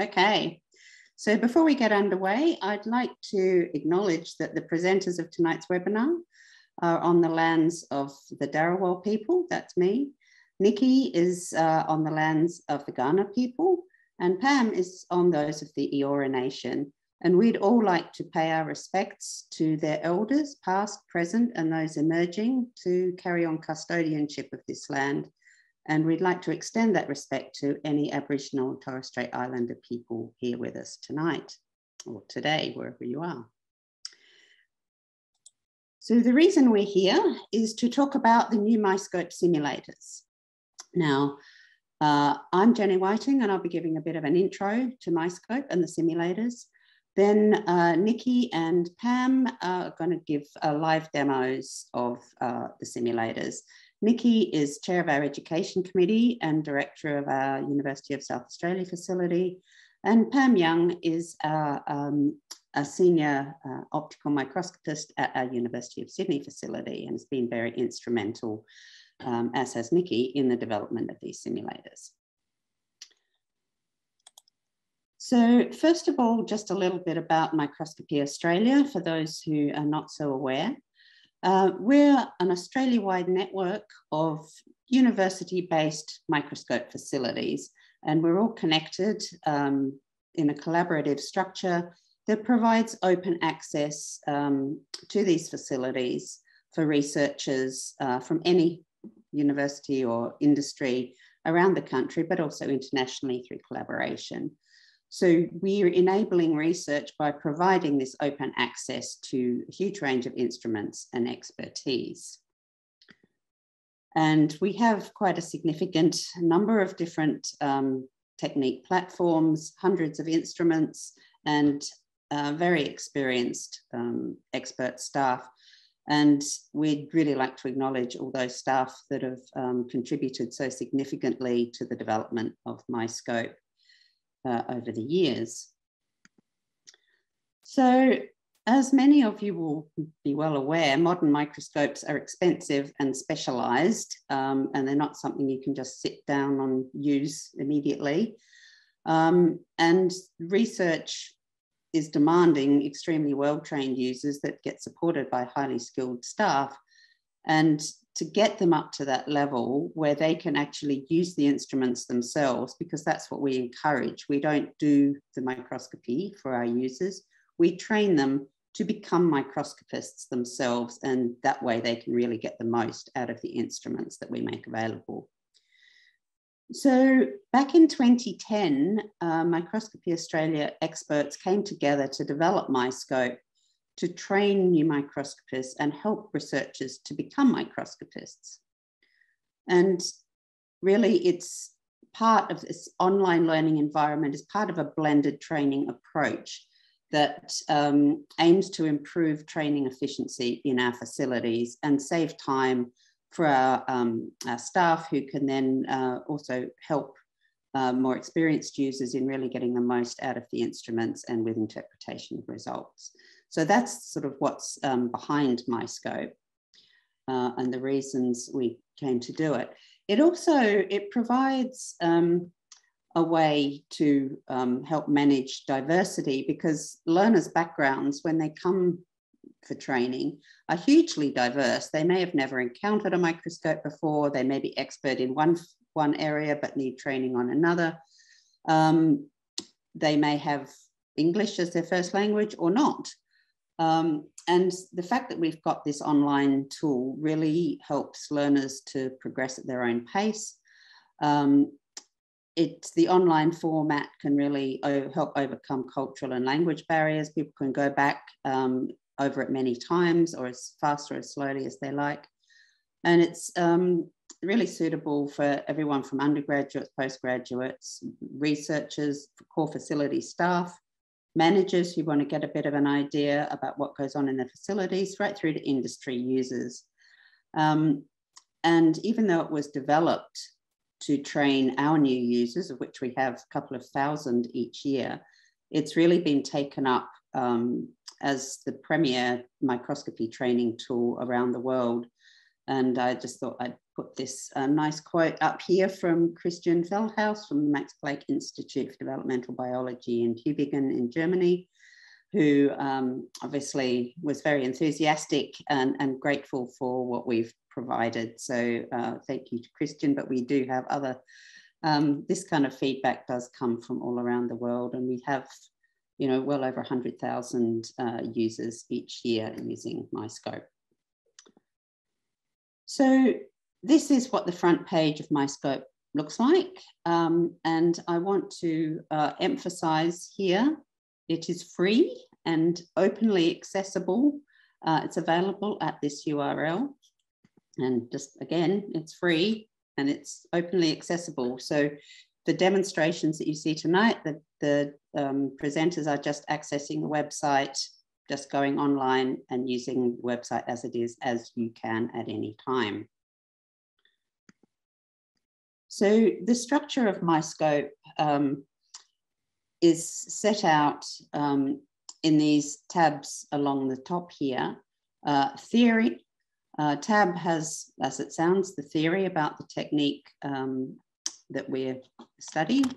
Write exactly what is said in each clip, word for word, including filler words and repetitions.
Okay, so before we get underway, I'd like to acknowledge that the presenters of tonight's webinar are on the lands of the Darawal people, that's me. Nikki is uh, on the lands of the Kaurna people, and Pam is on those of the Eora Nation. And we'd all like to pay our respects to their elders, past, present, and those emerging to carry on custodianship of this land. And we'd like to extend that respect to any Aboriginal and Torres Strait Islander people here with us tonight, or today, wherever you are. So the reason we're here is to talk about the new MyScope simulators. Now, uh, I'm Jenny Whiting, and I'll be giving a bit of an intro to MyScope and the simulators. Then uh, Nikki and Pam are going to give uh, live demos of uh, the simulators. Nikki is chair of our education committee and director of our University of South Australia facility. And Pam Young is our, um, a senior uh, optical microscopist at our University of Sydney facility, and has been very instrumental, um, as has Nikki, in the development of these simulators. So first of all, just a little bit about Microscopy Australia for those who are not so aware. Uh, we're an Australia-wide network of university-based microscope facilities, and we're all connected um, in a collaborative structure that provides open access um, to these facilities for researchers uh, from any university or industry around the country, but also internationally through collaboration. So we're enabling research by providing this open access to a huge range of instruments and expertise. And we have quite a significant number of different um, technique platforms, hundreds of instruments, and uh, very experienced um, expert staff. And we'd really like to acknowledge all those staff that have um, contributed so significantly to the development of MyScope Uh, over the years. So, as many of you will be well aware, modern microscopes are expensive and specialised, um, and they're not something you can just sit down and use immediately. Um, and research is demanding extremely well-trained users that get supported by highly skilled staff. And to get them up to that level where they can actually use the instruments themselves, because that's what we encourage. We don't do the microscopy for our users. We train them to become microscopists themselves, and that way they can really get the most out of the instruments that we make available. So back in twenty ten, uh, Microscopy Australia experts came together to develop MyScope to train new microscopists and help researchers to become microscopists. And really, it's part of this online learning environment, is part of a blended training approach that um, aims to improve training efficiency in our facilities and save time for our, um, our staff, who can then uh, also help uh, more experienced users in really getting the most out of the instruments and with interpretation of results. So that's sort of what's um, behind MyScope uh, and the reasons we came to do it. It also, it provides um, a way to um, help manage diversity, because learners' backgrounds, when they come for training, are hugely diverse. They may have never encountered a microscope before. They may be expert in one, one area but need training on another. Um, they may have English as their first language or not. Um, and the fact that we've got this online tool really helps learners to progress at their own pace. Um, it's the online format can really help overcome cultural and language barriers. People can go back um, over it many times, or as fast or as slowly as they like. And it's um, really suitable for everyone from undergraduates, postgraduates, researchers, core facility staff, managers who want to get a bit of an idea about what goes on in their facilities, right through to industry users. Um, and even though it was developed to train our new users, of which we have a couple of thousand each year, it's really been taken up um, as the premier microscopy training tool around the world. And I just thought I'd put this uh, nice quote up here from Christian Feldhaus from the Max Planck Institute for Developmental Biology in Tübingen in Germany, who um, obviously was very enthusiastic and, and grateful for what we've provided. So uh, thank you to Christian, but we do have other, um, this kind of feedback does come from all around the world, and we have, you know, well over one hundred thousand uh, users each year using MyScope. So this is what the front page of MyScope looks like. Um, and I want to uh, emphasize here, it is free and openly accessible. Uh, it's available at this U R L. And just again, it's free and it's openly accessible. So the demonstrations that you see tonight, the, the um, presenters are just accessing the website, just going online and using the website as it is, as you can at any time. So the structure of MyScope um, is set out um, in these tabs along the top here. Uh, theory, uh, tab has, as it sounds, the theory about the technique um, that we're studying.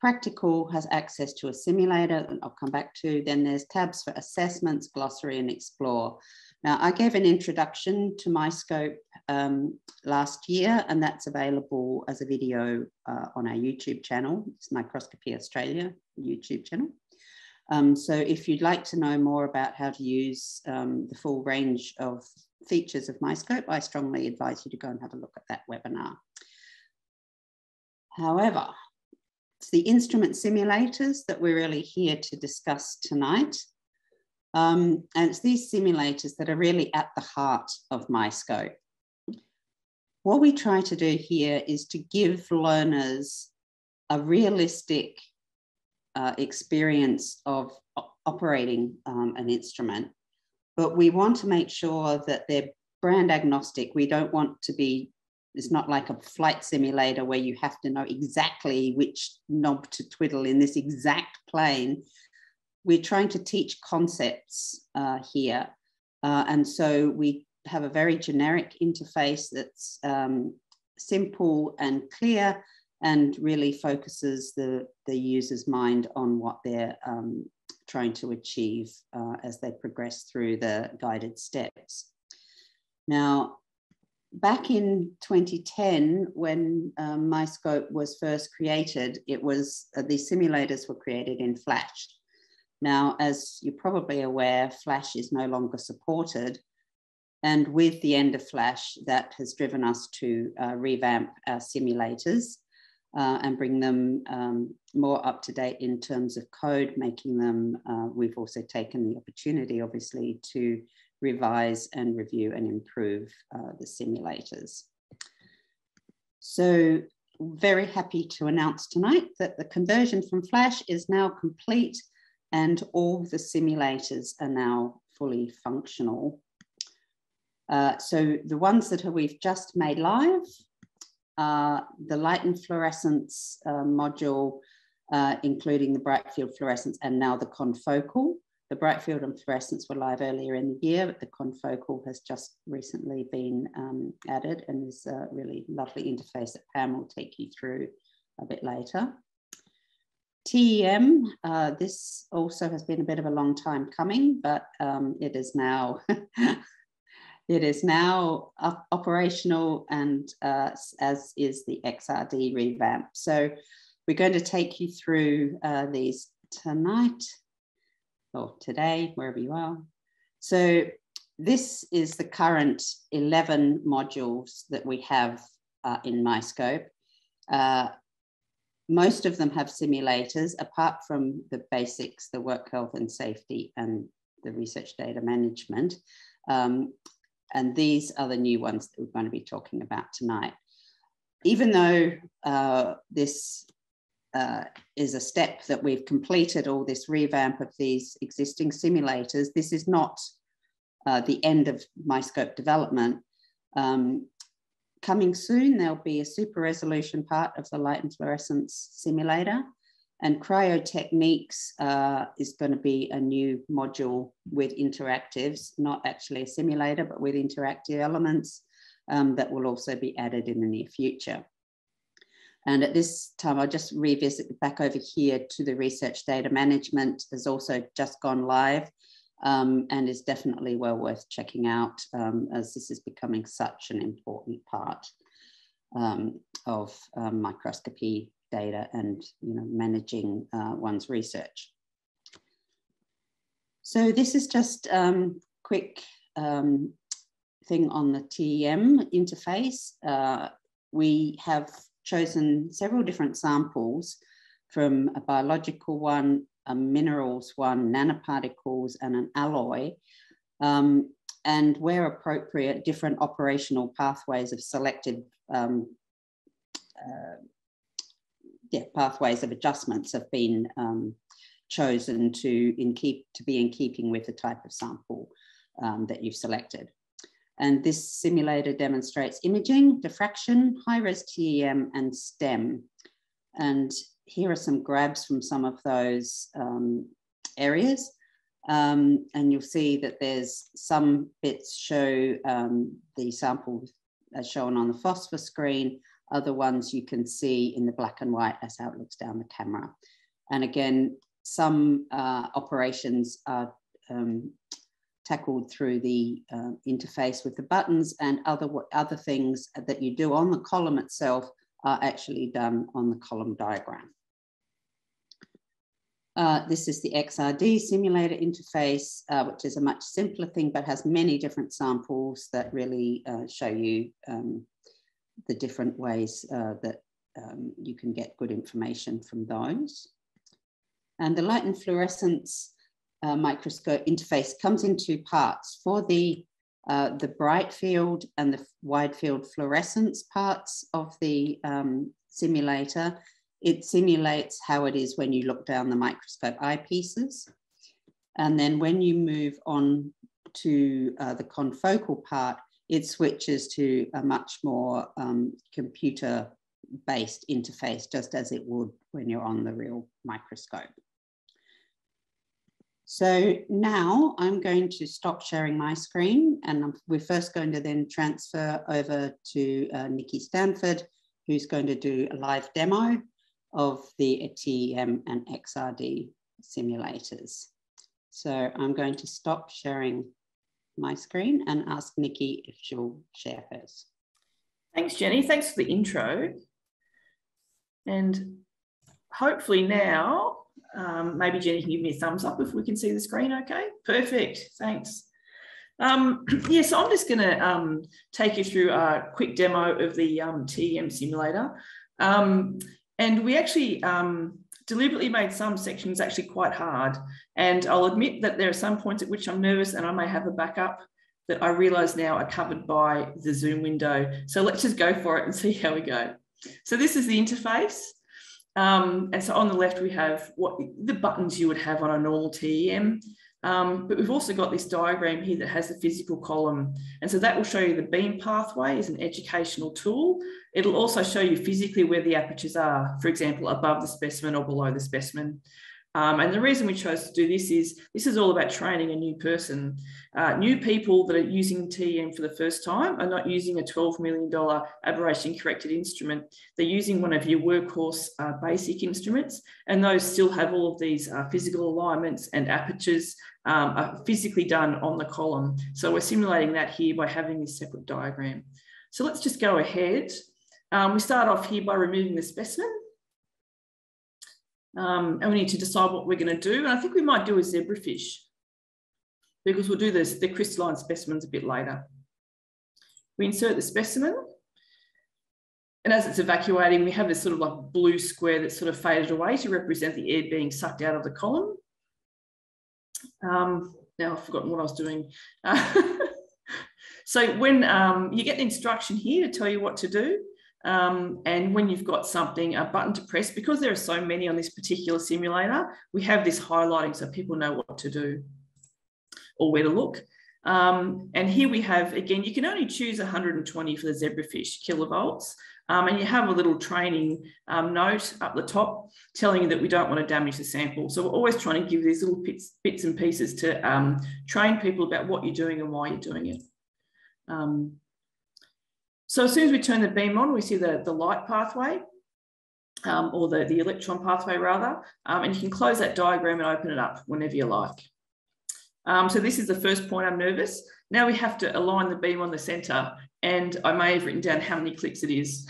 Practical has access to a simulator, and I'll come back to. Then there's tabs for assessments, glossary, and explore. Now, I gave an introduction to MyScope um, last year, and that's available as a video uh, on our YouTube channel. It's Microscopy Australia YouTube channel. Um, so if you'd like to know more about how to use um, the full range of features of MyScope, I strongly advise you to go and have a look at that webinar. However, it's the instrument simulators that we're really here to discuss tonight. Um, and it's these simulators that are really at the heart of MyScope. What we try to do here is to give learners a realistic uh, experience of operating um, an instrument, but we want to make sure that they're brand agnostic. We don't want to be, it's not like a flight simulator where you have to know exactly which knob to twiddle in this exact plane. We're trying to teach concepts uh, here. Uh, and so we have a very generic interface that's um, simple and clear and really focuses the, the user's mind on what they're um, trying to achieve uh, as they progress through the guided steps. Now, back in twenty ten, when uh, MyScope was first created, it was, uh, these simulators were created in Flash. Now, as you're probably aware, Flash is no longer supported. And with the end of Flash, that has driven us to uh, revamp our simulators uh, and bring them um, more up to date in terms of code, making them, uh, we've also taken the opportunity, obviously, to revise and review and improve uh, the simulators. So very happy to announce tonight that the conversion from Flash is now complete, and all the simulators are now fully functional. Uh, so the ones that we've just made live are the light and fluorescence uh, module, uh, including the bright field fluorescence and now the confocal. The bright field and fluorescence were live earlier in the year, but the confocal has just recently been um, added and is a really lovely interface that Pam will take you through a bit later. T E M, uh, this also has been a bit of a long time coming, but um, it is now it is now up operational, and uh, as is the X R D revamp. So we're going to take you through uh, these tonight or today, wherever you are. So this is the current eleven modules that we have uh, in MyScope. Uh, Most of them have simulators, apart from the basics, the work health and safety and the research data management. Um, and these are the new ones that we're going to be talking about tonight. Even though uh, this uh, is a step that we've completed, all this revamp of these existing simulators, this is not uh, the end of MyScope development. Um, Coming soon, there'll be a super resolution part of the light and fluorescence simulator, and cryotechniques uh, is going to be a new module with interactives, not actually a simulator, but with interactive elements. um, that will also be added in the near future. And at this time, I'll just revisit back over here to the research data management has also just gone live um, and is definitely well worth checking out um, as this is becoming such an important part um, of um, microscopy data and you know, managing uh, one's research. So this is just a um, quick um, thing on the T E M interface. Uh, we have chosen several different samples from a biological one, a minerals one, nanoparticles, and an alloy, um, and where appropriate, different operational pathways of selected um, uh, yeah, pathways of adjustments have been um, chosen to, in keep, to be in keeping with the type of sample um, that you've selected. And this simulator demonstrates imaging, diffraction, high-res T E M, and STEM. And here are some grabs from some of those um, areas. Um, and you'll see that there's some bits show um, the sample as shown on the phosphor screen. Other ones you can see in the black and white as how it looks down the camera. And again, some uh, operations are um, tackled through the uh, interface with the buttons, and other, other things that you do on the column itself are actually done on the column diagram. Uh, this is the X R D simulator interface, uh, which is a much simpler thing, but has many different samples that really uh, show you um, the different ways uh, that um, you can get good information from those. And the light and fluorescence Uh, microscope interface comes in two parts. For the, uh, the bright field and the wide field fluorescence parts of the um, simulator, it simulates how it is when you look down the microscope eyepieces. And then when you move on to uh, the confocal part, it switches to a much more um, computer-based interface, just as it would when you're on the real microscope. So now I'm going to stop sharing my screen, and we're first going to then transfer over to uh, Nikki Stanford, who's going to do a live demo of the T E M and X R D simulators. So I'm going to stop sharing my screen and ask Nikki if she'll share hers. Thanks, Jenny. Thanks for the intro. And hopefully now, Um, maybe Jenny can give me a thumbs up if we can see the screen. Okay, perfect. Thanks. Um, yeah, so I'm just going to um, take you through a quick demo of the um, T E M simulator. Um, and we actually um, deliberately made some sections actually quite hard. And I'll admit that there are some points at which I'm nervous and I may have a backup that I realise now are covered by the Zoom window. So let's just go for it and see how we go. So this is the interface. Um, and so on the left, we have what the buttons you would have on a normal T E M, um, but we've also got this diagram here that has the physical column. And so that will show you the beam pathway as an educational tool. It'll also show you physically where the apertures are, for example, above the specimen or below the specimen. Um, and the reason we chose to do this is, this is all about training a new person. Uh, new people that are using T E M for the first time are not using a twelve million dollar aberration-corrected instrument. They're using one of your workhorse uh, basic instruments, and those still have all of these uh, physical alignments and apertures um, are physically done on the column. So we're simulating that here by having this separate diagram. So let's just go ahead. Um, we start off here by removing the specimen. Um, and we need to decide what we're going to do. And I think we might do a zebrafish because we'll do this, the crystalline specimens a bit later. We insert the specimen. And as it's evacuating, we have this sort of like blue square that's sort of faded away to represent the air being sucked out of the column. Um, now I've forgotten what I was doing. Uh, so when um, you get an instruction here to tell you what to do, Um, and when you've got something, a button to press, because there are so many on this particular simulator, we have this highlighting so people know what to do or where to look. Um, and here we have, again, you can only choose one hundred and twenty for the zebrafish kilovolts. Um, and you have a little training um, note up the top telling you that we don't want to damage the sample. So we're always trying to give these little bits, bits and pieces to um, train people about what you're doing and why you're doing it. Um, So as soon as we turn the beam on, we see the, the light pathway, um, or the, the electron pathway rather, um, and you can close that diagram and open it up whenever you like. Um, so this is the first point, I'm nervous. Now we have to align the beam on the centre, and I may have written down how many clicks it is.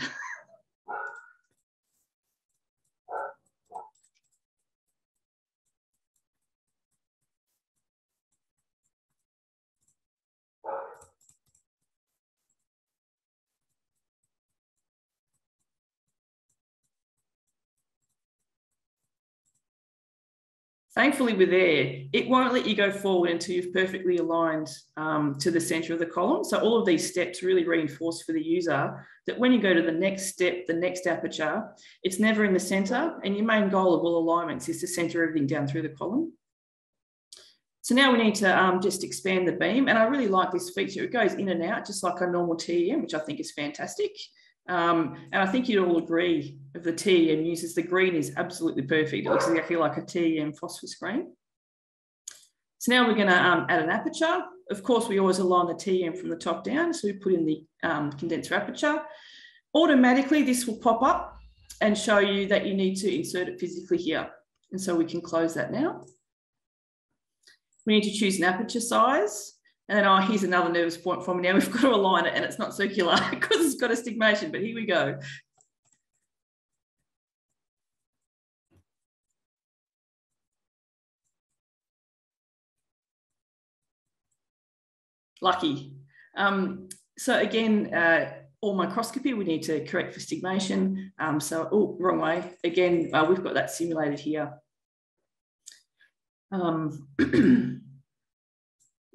Thankfully, we're there. It won't let you go forward until you've perfectly aligned um, to the centre of the column. So all of these steps really reinforce for the user that when you go to the next step, the next aperture, it's never in the centre, and your main goal of all alignments is to centre everything down through the column. So now we need to um, just expand the beam, and I really like this feature. It goes in and out just like a normal T E M, which I think is fantastic. Um, and I think you'd all agree if the T E M uses the green is absolutely perfect. It looks exactly like a T E M phosphor screen. So now we're going to um, add an aperture. Of course, we always align the T E M from the top down. So we put in the um, condenser aperture. Automatically, this will pop up and show you that you need to insert it physically here. And so we can close that now. We need to choose an aperture size. And then, oh, here's another nervous point for me now. We've got to align it, and it's not circular because it's got astigmatism, but here we go. Lucky. Um, so again, uh, all microscopy, we need to correct for astigmatism. Um, so, oh, wrong way. Again, uh, we've got that simulated here. Um,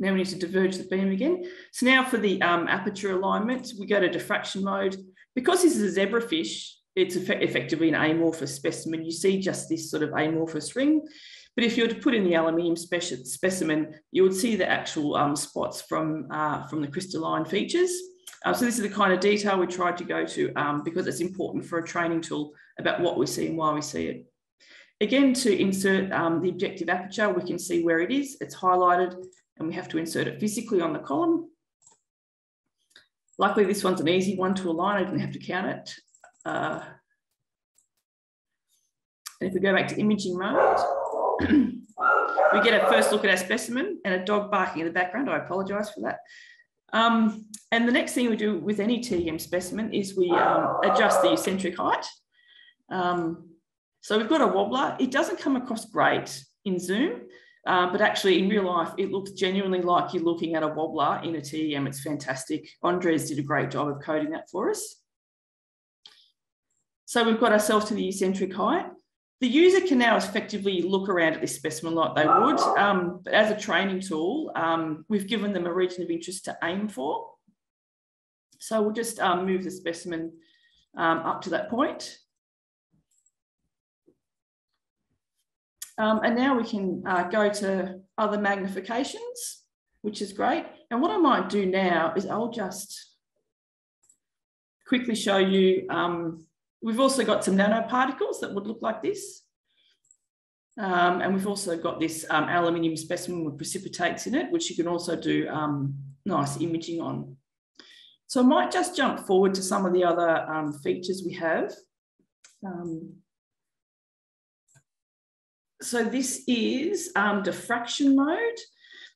Now we need to diverge the beam again. So now for the um, aperture alignment, we go to diffraction mode. Because this is a zebrafish, it's eff effectively an amorphous specimen. You see just this sort of amorphous ring. But if you were to put in the aluminium speci specimen, you would see the actual um, spots from, uh, from the crystalline features. Uh, so this is the kind of detail we tried to go to um, because it's important for a training tool about what we see and why we see it. Again, to insert um, the objective aperture, we can see where it is. It's highlighted. And we have to insert it physically on the column. Luckily, this one's an easy one to align. I didn't have to count it. Uh, and if we go back to imaging mode, we get a first look at our specimen and a dog barking in the background. I apologise for that. Um, and the next thing we do with any T E M specimen is we um, adjust the eccentric height. Um, so we've got a wobbler. It doesn't come across great in Zoom. Uh, but actually, in real life, it looks genuinely like you're looking at a wobbler in a T E M. It's fantastic. Andres did a great job of coding that for us. So we've got ourselves to the eccentric height. The user can now effectively look around at this specimen like they would. Um, but as a training tool, um, we've given them a region of interest to aim for. So we'll just um, move the specimen um, up to that point. Um, and now we can uh, go to other magnifications, which is great. And what I might do now is I'll just quickly show you, um, we've also got some nanoparticles that would look like this. Um, and we've also got this um, aluminium specimen with precipitates in it, which you can also do um, nice imaging on. So I might just jump forward to some of the other um, features we have. Um, So this is um, diffraction mode.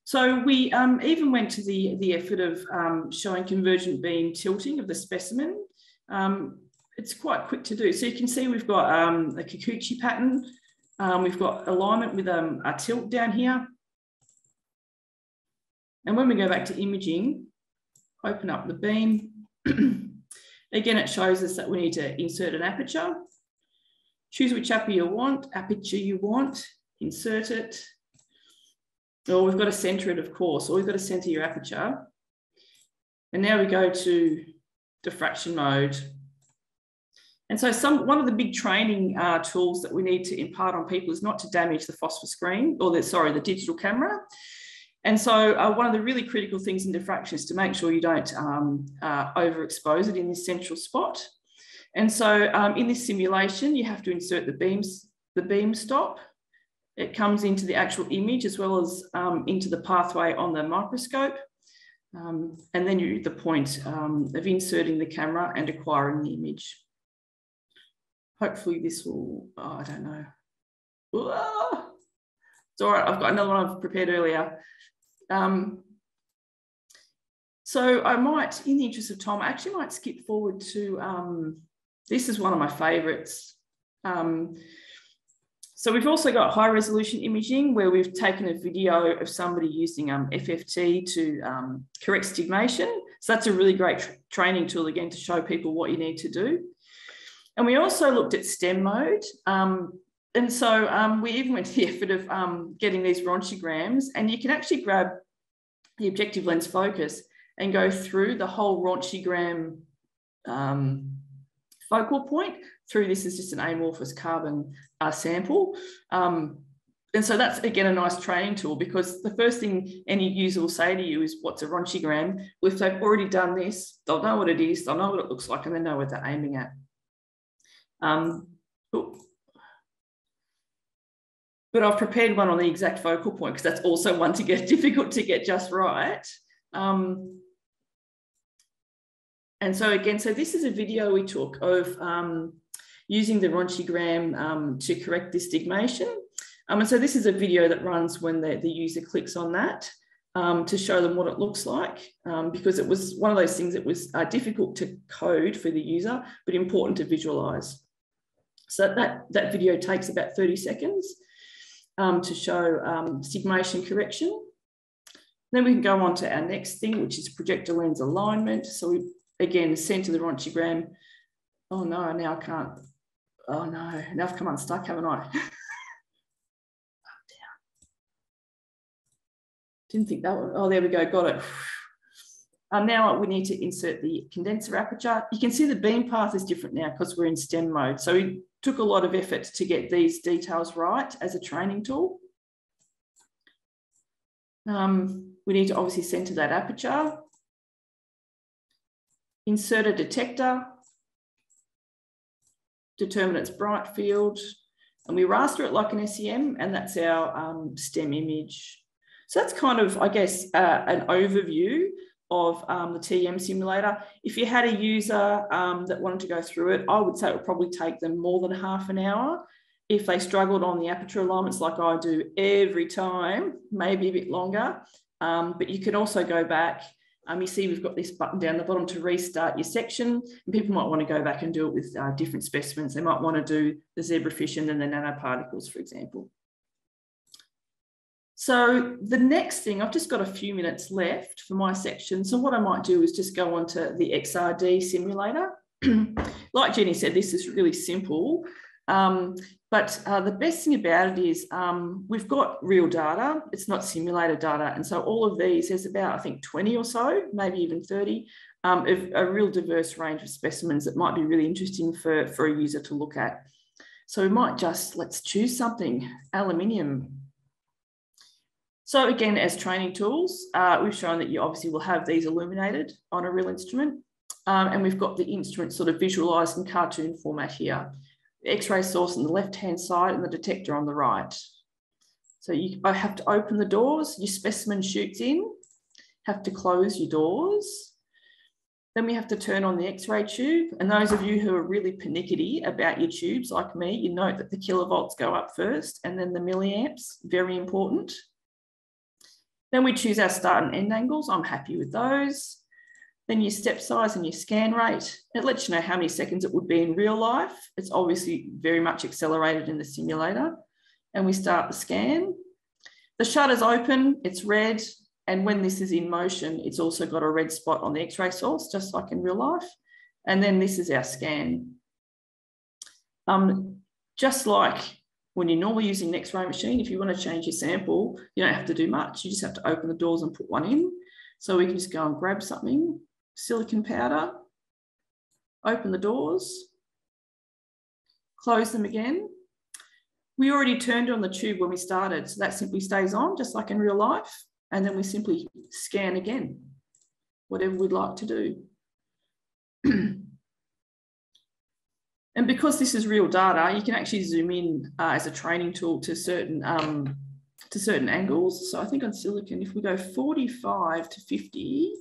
So we um, even went to the, the effort of um, showing convergent beam tilting of the specimen. Um, it's quite quick to do. So you can see we've got um, a Kikuchi pattern. Um, we've got alignment with um, a tilt down here. And when we go back to imaging, open up the beam. Again, it shows us that we need to insert an aperture. Choose which aperture you want, aperture you want, insert it. Oh, we've got to center it, of course, or we've got to center your aperture. And now we go to diffraction mode. And so some, one of the big training uh, tools that we need to impart on people is not to damage the phosphor screen, or the, sorry, the digital camera. And so uh, one of the really critical things in diffraction is to make sure you don't um, uh, overexpose it in this central spot. And so um, in this simulation, you have to insert the beams, the beam stop. It comes into the actual image as well as um, into the pathway on the microscope. Um, and then you, the point um, of inserting the camera and acquiring the image. Hopefully this will, oh, I don't know. Whoa! It's all right, I've got another one I've prepared earlier. Um, so I might, in the interest of time, I actually might skip forward to, um, this is one of my favorites. Um, so we've also got high resolution imaging where we've taken a video of somebody using um, F F T to um, correct stigmation. So that's a really great tra training tool, again, to show people what you need to do. And we also looked at STEM mode. Um, and so um, we even went to the effort of um, getting these Ronchigrams, and you can actually grab the objective lens focus and go through the whole Ronchigram um, focal point through this is just an amorphous carbon uh, sample. Um, and so that's, again, a nice training tool, because the first thing any user will say to you is, what's a Ronchigram? Well, if they've already done this, they'll know what it is, they'll know what it looks like, and they know what they're aiming at. Um, oh. But I've prepared one on the exact focal point, because that's also one to get difficult to get just right. Um, and so again, so this is a video we took of um, using the Ronchigram um, to correct the stigmation. Um, and so this is a video that runs when the, the user clicks on that um, to show them what it looks like, um, because it was one of those things that was uh, difficult to code for the user, but important to visualise. So that, that video takes about thirty seconds um, to show um, stigmation correction. Then we can go on to our next thing, which is projector lens alignment. So we, again, center the Ronchigram. Oh no, now I can't. Oh no, now I've come unstuck, haven't I? Up, down. Didn't think that one. Oh, there we go, got it. Um, now we need to insert the condenser aperture. You can see the beam path is different now because we're in STEM mode. So we took a lot of effort to get these details right as a training tool. Um, We need to obviously center that aperture, insert a detector, determine its bright field, and we raster it like an S E M, and that's our um, STEM image. So that's kind of, I guess, uh, an overview of um, the T E M simulator. If you had a user um, that wanted to go through it, I would say it would probably take them more than half an hour. If they struggled on the aperture alignments like I do every time, maybe a bit longer. Um, but you can also go back. Um, you see we've got this button down the bottom to restart your section. And people might want to go back and do it with uh, different specimens. They might want to do the zebrafish and then the nanoparticles, for example. So the next thing, I've just got a few minutes left for my section. So what I might do is just go on to the X R D simulator. Like Jenny said, this is really simple. Um, but uh, the best thing about it is um, we've got real data, it's not simulated data. And so all of these, there's about, I think, twenty or so, maybe even thirty, um, of a real diverse range of specimens that might be really interesting for, for a user to look at. So we might just, let's choose something, aluminium. So again, as training tools, uh, we've shown that you obviously will have these illuminated on a real instrument. Um, and we've got the instrument sort of visualised in cartoon format here. X-ray source on the left-hand side and the detector on the right. So you have to open the doors, your specimen shoots in, have to close your doors. Then we have to turn on the X-ray tube. And those of you who are really panicky about your tubes, like me, you note that the kilovolts go up first and then the milliamps, very important. Then we choose our start and end angles. I'm happy with those. Then your step size and your scan rate. It lets you know how many seconds it would be in real life. It's obviously very much accelerated in the simulator. And we start the scan. The shutter's open, it's red. And when this is in motion, it's also got a red spot on the X-ray source, just like in real life. And then this is our scan. Um, just like when you're normally using an X-ray machine, if you want to change your sample, you don't have to do much. You just have to open the doors and put one in. So we can just go and grab something. Silicon powder, open the doors, close them again. We already turned on the tube when we started, so that simply stays on, just like in real life. And then we simply scan again, whatever we'd like to do. And because this is real data, you can actually zoom in uh, as a training tool to certain um, to certain angles. So I think on silicon, if we go forty-five to fifty,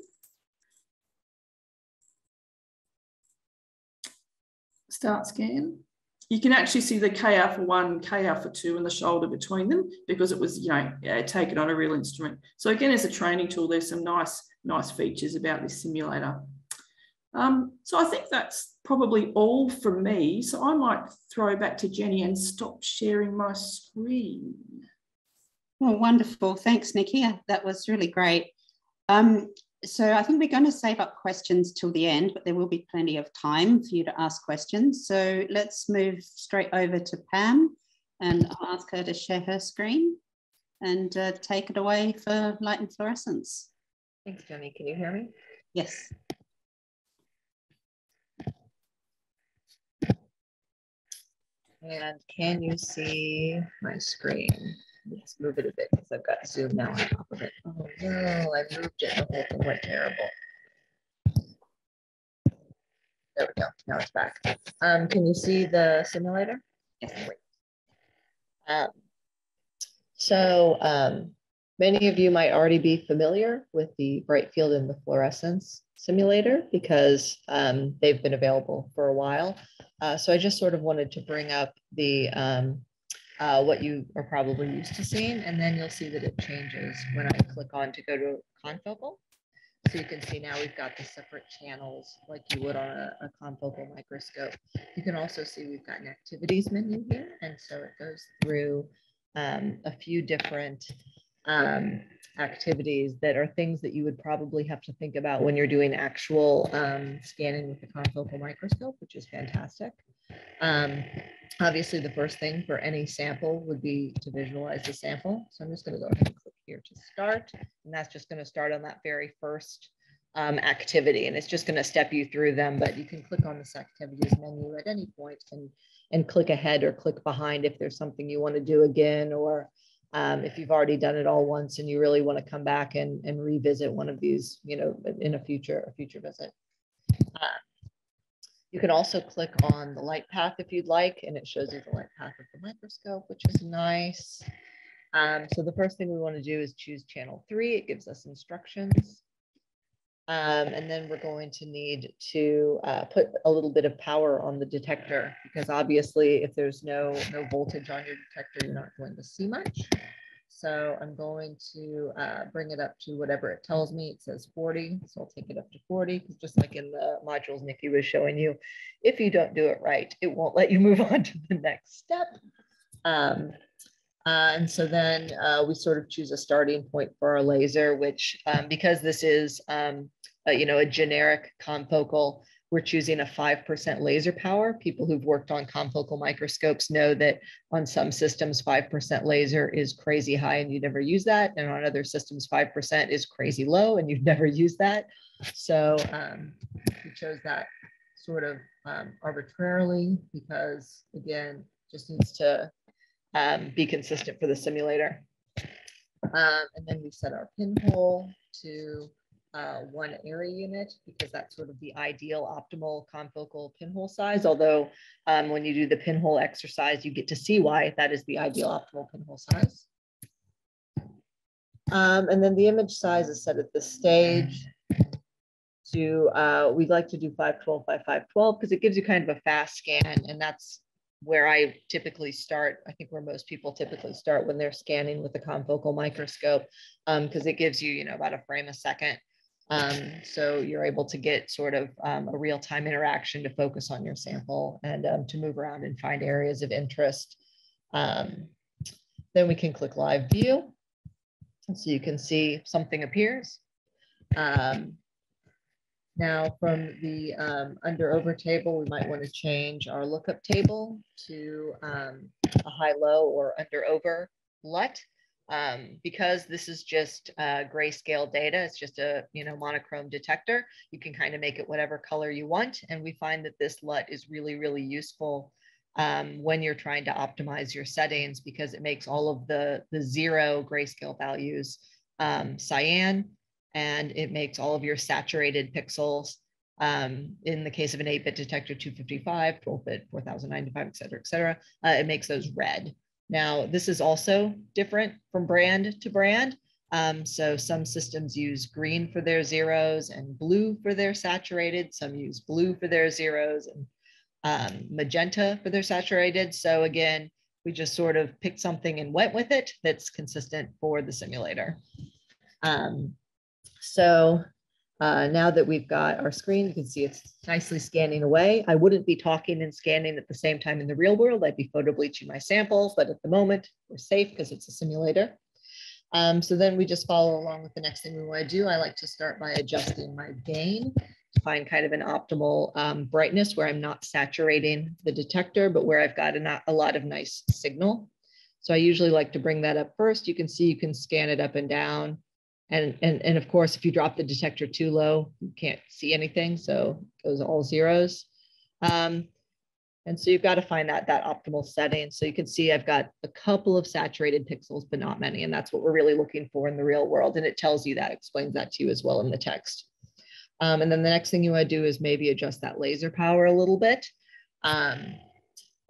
start scan, you can actually see the K alpha one, K alpha two and the shoulder between them, because it was, you know, taken on a real instrument. So again, as a training tool, there's some nice, nice features about this simulator. Um, so I think that's probably all from me. So I might throw back to Jenny and stop sharing my screen. Well, wonderful. Thanks, Nikki. That was really great. Um, so I think we're going to save up questions till the end, but there will be plenty of time for you to ask questions. So let's move straight over to Pam, and I'll ask her to share her screen and uh, take it away for light and fluorescence. Thanks, Jenny. Can you hear me? Yes. And can you see my screen? Let's move it a bit because I've got Zoom now on top of it. Oh no, I moved it. The whole thing went terrible. There we go. Now it's back. Um, can you see the simulator? Yes. Um, so um, many of you might already be familiar with the bright field and the fluorescence simulator because um, they've been available for a while. Uh, so I just sort of wanted to bring up the um, uh, what you are probably used to seeing, and then you'll see that it changes when I click on to go to confocal. So you can see now we've got the separate channels like you would on a, a confocal microscope. You can also see we've got an activities menu here, and so it goes through um, a few different um, activities that are things that you would probably have to think about when you're doing actual um, scanning with the confocal microscope, which is fantastic. Um, obviously, the first thing for any sample would be to visualize the sample. So I'm just going to go ahead and click here to start, and that's just going to start on that very first um, activity, and it's just going to step you through them, but you can click on this activities menu at any point and, and click ahead or click behind if there's something you want to do again, or Um, if you've already done it all once and you really want to come back and, and revisit one of these, you know, in a future, a future visit. Uh, you can also click on the light path if you'd like, and it shows you the light path of the microscope, which is nice. Um, so the first thing we want to do is choose channel three. It gives us instructions. Um, and then we're going to need to uh, put a little bit of power on the detector, because obviously if there's no, no voltage on your detector, you're not going to see much. So I'm going to uh, bring it up to whatever it tells me. It says forty, so I'll take it up to forty, because just like in the modules Nikki was showing you, if you don't do it right, it won't let you move on to the next step. Um, Uh, and so then uh, we sort of choose a starting point for our laser, which um, because this is, um, a, you know, a generic confocal, we're choosing a five percent laser power. People who've worked on confocal microscopes know that on some systems, five percent laser is crazy high and you never use that. And on other systems, five percent is crazy low and you've never used that. So um, we chose that sort of um, arbitrarily because, again, just needs to Um, be consistent for the simulator. Um, and then we set our pinhole to uh, one area unit because that's sort of the ideal optimal confocal pinhole size. Although um, when you do the pinhole exercise, you get to see why that is the ideal optimal pinhole size. Um, and then the image size is set at this stage to, uh, we'd like to do five twelve by five twelve because it gives you kind of a fast scan, and that's where I typically start. I think where most people typically start when they're scanning with a confocal microscope, because um, it gives you, you know, about a frame a second. Um, so you're able to get sort of um, a real-time interaction to focus on your sample and um, to move around and find areas of interest. Um, then we can click live view. So you can see something appears. Um, Now from the um, under over table, we might want to change our lookup table to um, a high low or under over L U T. Um, because this is just uh, grayscale data, it's just a you know monochrome detector, you can kind of make it whatever color you want. And we find that this L U T is really, really useful um, when you're trying to optimize your settings, because it makes all of the, the zero grayscale values um, cyan, and it makes all of your saturated pixels, um, in the case of an eight bit detector, two fifty-five, twelve bit, four thousand ninety-five, et cetera, et cetera, uh, it makes those red. Now, this is also different from brand to brand. Um, so some systems use green for their zeros and blue for their saturated. Some use blue for their zeros and um, magenta for their saturated. So again, we just sort of picked something and went with it that's consistent for the simulator. Um, so uh, now that we've got our screen, you can see it's nicely scanning away. I wouldn't be talking and scanning at the same time in the real world. I'd be photo bleaching my samples, but at the moment we're safe because it's a simulator. Um, so then we just follow along with the next thing we want to do. I like to start by adjusting my gain to find kind of an optimal um, brightness where I'm not saturating the detector, but where I've got a, a lot of nice signal. So I usually like to bring that up first. You can see you can scan it up and down. And, and, and of course, if you drop the detector too low, you can't see anything. So it goes all zeros. Um, and so you've got to find that, that optimal setting. So you can see I've got a couple of saturated pixels, but not many. And that's what we're really looking for in the real world. And it tells you that, explains that to you as well in the text. Um, and then the next thing you want to do is maybe adjust that laser power a little bit. Um,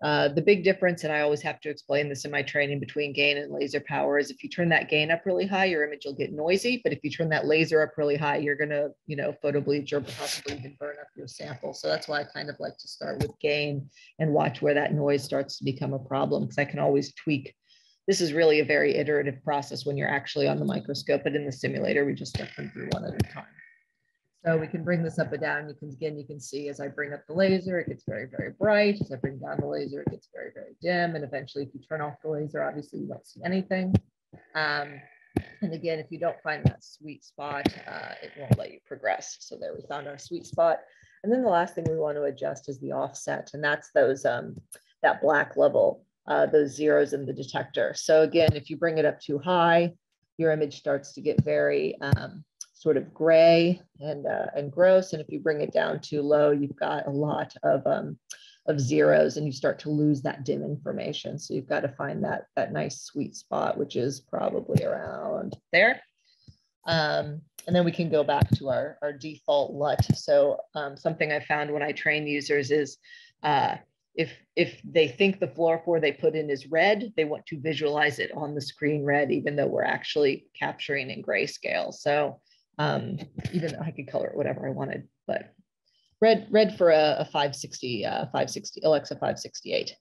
uh, the big difference, and I always have to explain this in my training between gain and laser power, is if you turn that gain up really high, your image will get noisy. But if you turn that laser up really high, you're going to, you know, photo bleach or possibly even burn up your sample. So that's why I kind of like to start with gain and watch where that noise starts to become a problem, because I can always tweak. This is really a very iterative process when you're actually on the microscope, but in the simulator, we just step them through one at a time. So we can bring this up and down. You can, again, you can see as I bring up the laser, it gets very, very bright. As I bring down the laser, it gets very, very dim. And eventually, if you turn off the laser, obviously you don't see anything. Um, and again, if you don't find that sweet spot, uh, it won't let you progress. So there we found our sweet spot. And then the last thing we want to adjust is the offset. And that's those um, that black level, uh, those zeros in the detector. So again, if you bring it up too high, your image starts to get very, um, sort of gray and, uh, and gross. And if you bring it down too low, you've got a lot of, um, of zeros, and you start to lose that dim information. So you've got to find that, that nice sweet spot, which is probably around there. Um, and then we can go back to our, our default LUT. So um, something I found when I train users is uh, if, if they think the fluorophore they put in is red, they want to visualize it on the screen red, even though we're actually capturing in grayscale. So Um, even though I could color it whatever I wanted, but red, red for a, a five sixty, uh, five sixty, Alexa five sixty-eight.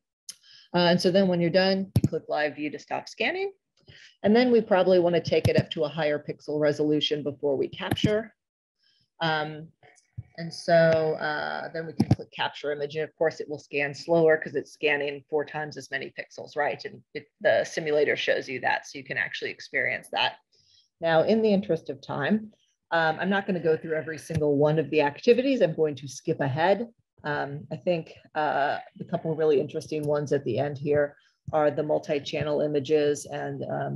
Uh, and so then when you're done, you click live view to stop scanning. And then we probably want to take it up to a higher pixel resolution before we capture. Um, and so uh, then we can click capture image. And of course it will scan slower because it's scanning four times as many pixels, right? And it, the simulator shows you that, so you can actually experience that. Now, in the interest of time, Um, I'm not going to go through every single one of the activities. I'm going to skip ahead. Um, I think uh, a couple of really interesting ones at the end here are the multi-channel images. And um,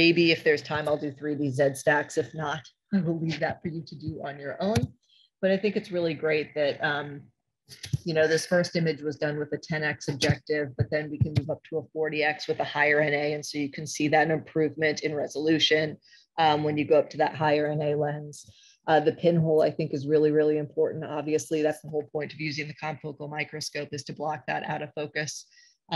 maybe if there's time, I'll do three D Z stacks. If not, I will leave that for you to do on your own. But I think it's really great that, um, you know, this first image was done with a ten X objective, but then we can move up to a forty X with a higher N A. And so you can see that improvement in resolution. Um, when you go up to that higher N A lens. Uh, the pinhole, I think, is really, really important. Obviously, that's the whole point of using the confocal microscope, is to block that out of focus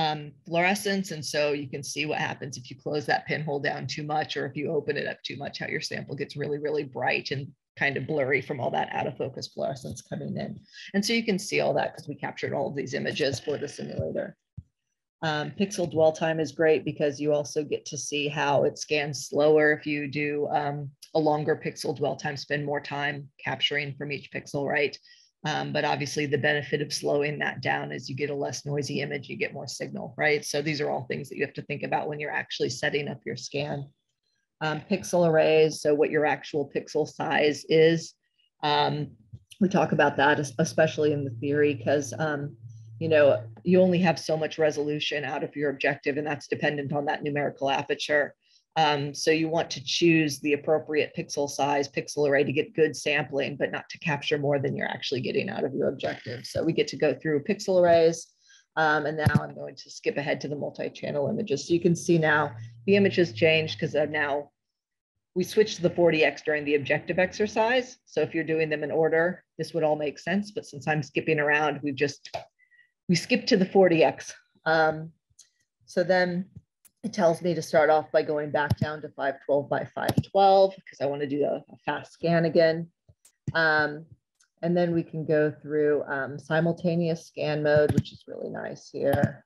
um, fluorescence. And so you can see what happens if you close that pinhole down too much, or if you open it up too much, how your sample gets really, really bright and kind of blurry from all that out of focus fluorescence coming in. And so you can see all that because we captured all of these images for the simulator. Um, pixel dwell time is great because you also get to see how it scans slower if you do um, a longer pixel dwell time, spend more time capturing from each pixel, right? Um, but obviously the benefit of slowing that down is you get a less noisy image, you get more signal, right? So these are all things that you have to think about when you're actually setting up your scan. Um, pixel arrays, so what your actual pixel size is. Um, we talk about that especially in the theory because um, you know, you only have so much resolution out of your objective, and that's dependent on that numerical aperture. Um, so you want to choose the appropriate pixel size, pixel array to get good sampling, but not to capture more than you're actually getting out of your objective. So we get to go through pixel arrays. Um, and now I'm going to skip ahead to the multi-channel images. So you can see now the image has changed because I've now we switched to the forty X during the objective exercise. So if you're doing them in order, this would all make sense. But since I'm skipping around, we've just We skip to the forty X. Um, so then It tells me to start off by going back down to five twelve by five twelve because I want to do a, a fast scan again. Um, and then we can go through um, simultaneous scan mode, which is really nice here.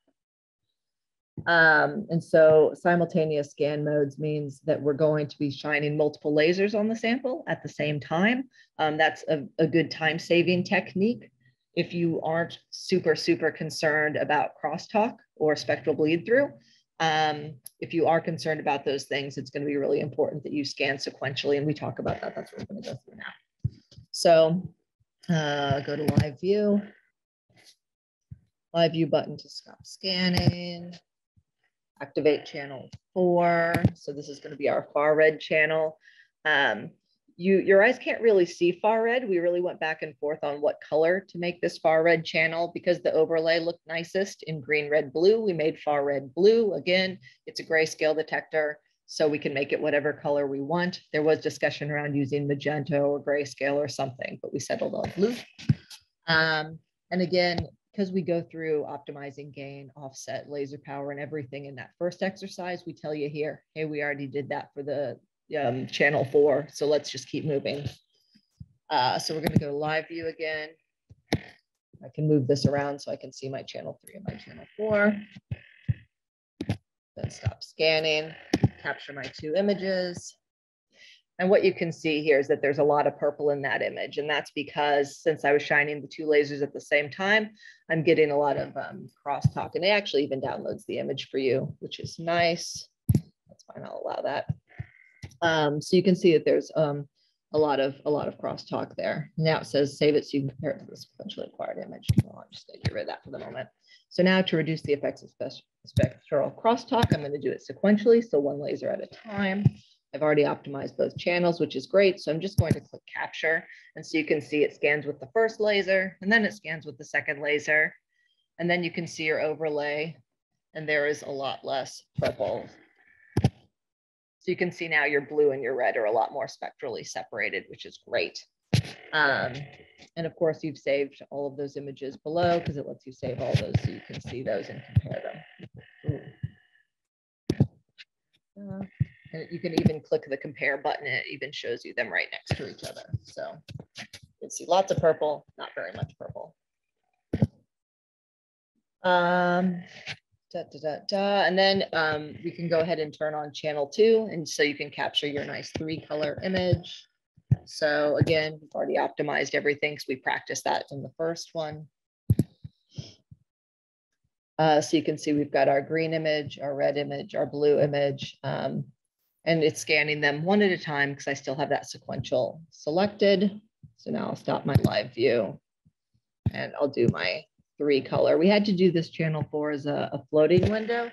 Um, and so simultaneous scan modes means that we're going to be shining multiple lasers on the sample at the same time. Um, that's a, a good time-saving technique if you aren't super, super concerned about crosstalk or spectral bleed through. Um, if you are concerned about those things, it's going to be really important that you scan sequentially, and we talk about that. That's what we're going to go through now. So uh, go to live view, live view button to stop scanning. Activate channel four. So this is going to be our far red channel. Um, you, your eyes can't really see far red. We really went back and forth on what color to make this far red channel because the overlay looked nicest in green, red, blue. We made far red blue. Again, it's a grayscale detector, so we can make it whatever color we want. There was discussion around using magenta or grayscale or something, but we settled on blue. Um, and again, because we go through optimizing gain, offset, laser power, and everything in that first exercise, we tell you here, hey, we already did that for the um, channel four, so let's just keep moving. Uh, so we're gonna go to live view again. I can move this around so I can see my channel three and my channel four. Then stop scanning, capture my two images. And what you can see here is that there's a lot of purple in that image. And that's because since I was shining the two lasers at the same time, I'm getting a lot of um, crosstalk. And it actually even downloads the image for you, which is nice. That's fine, I'll allow that. Um, so you can see that there's um, a lot of a lot of crosstalk there. Now it says save it so you can compare it to the sequentially acquired image. Well, I'm just gonna get rid of that for the moment. So now to reduce the effects of spectral crosstalk, I'm gonna do it sequentially. So one laser at a time. I've already optimized both channels, which is great. So I'm just going to click capture. And so you can see it scans with the first laser, and then it scans with the second laser. And then you can see your overlay, and there is a lot less purple. So you can see now your blue and your red are a lot more spectrally separated, which is great. Um, and of course, you've saved all of those images below because it lets you save all those so you can see those and compare them. Ooh. Uh, And you can even click the compare button, and it even shows you them right next to each other. So you can see lots of purple, not very much purple. Um, da, da, da, da. And then um, we can go ahead and turn on channel two. And so you can capture your nice three color image. So again, we've already optimized everything because we practiced that in the first one. Uh, so you can see we've got our green image, our red image, our blue image. Um, And it's scanning them one at a time because I still have that sequential selected. So now I'll stop my live view and I'll do my three color. We had to do this channel four as a, a floating window.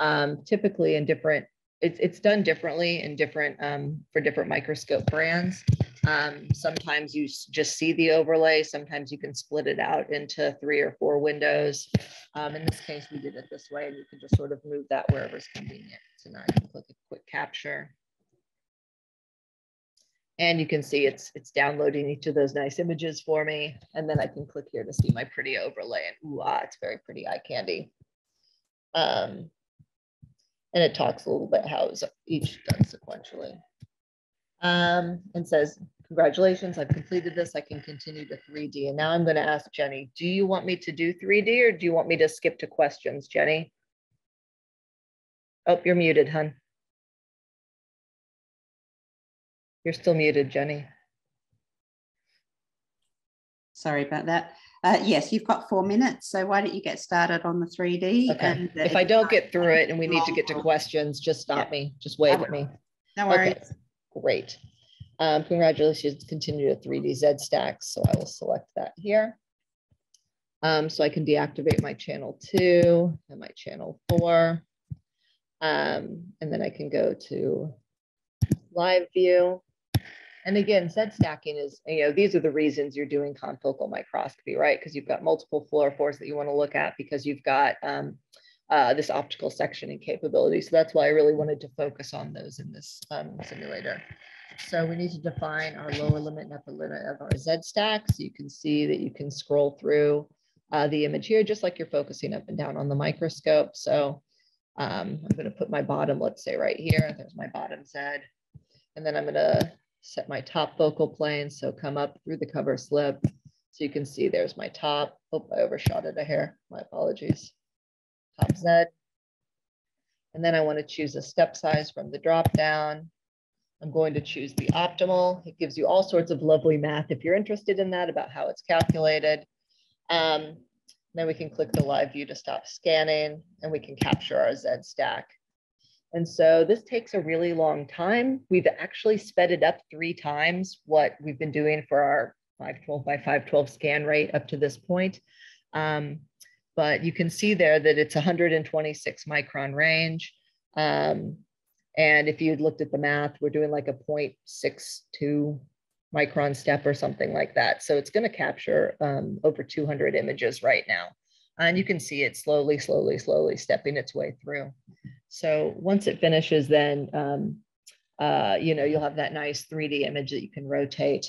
Um, typically in different, it's, it's done differently in different, um, for different microscope brands. Um, sometimes you just see the overlay. Sometimes you can split it out into three or four windows. Um, in this case, we did it this way, and you can just sort of move that wherever's convenient. So now I can click a quick capture. And you can see it's it's downloading each of those nice images for me. And then I can click here to see my pretty overlay. And ooh, ah, it's very pretty eye candy. Um, and it talks a little bit how it's each done sequentially. Um, and says, congratulations, I've completed this. I can continue to three D. And now I'm going to ask Jenny, do you want me to do three D or do you want me to skip to questions, Jenny? Oh, you're muted, hun. You're still muted, Jenny. Sorry about that. Uh, yes, you've got four minutes. So why don't you get started on the three D? Okay. And the, if I don't get through it and we need to get to questions, just stop yeah. me. Just wave at me. No worries. Okay. Great. Um, congratulations, continue to three D Z stacks. So I will select that here. Um, so I can deactivate my channel two and my channel four. Um, and then I can go to live view. And again, Z stacking is, you know, these are the reasons you're doing confocal microscopy, right? Because you've got multiple fluorophores that you want to look at because you've got um, Uh, this optical sectioning capability. So that's why I really wanted to focus on those in this um, simulator. So we need to define our lower limit and upper limit of our Z stack. So you can see that you can scroll through uh, the image here, just like you're focusing up and down on the microscope. So Um, I'm going to put my bottom, let's say right here, there's my bottom Z. And then I'm going to set my top focal plane. So come up through the cover slip. So you can see there's my top. Oh, I overshot it a hair. My apologies. Top Z. And then I want to choose a step size from the drop down. I'm going to choose the optimal. It gives you all sorts of lovely math if you're interested in that about how it's calculated. Um, then we can click the live view to stop scanning and we can capture our Z stack. And so this takes a really long time. We've actually sped it up three times what we've been doing for our five twelve by five twelve scan rate up to this point. Um, but you can see there that it's one hundred twenty-six micron range. Um, and if you'd looked at the math, we're doing like a zero point six two micron step or something like that. So it's gonna capture um, over two hundred images right now. And you can see it slowly, slowly, slowly stepping its way through. So once it finishes, then um, uh, you know, you'll have that nice three D image that you can rotate.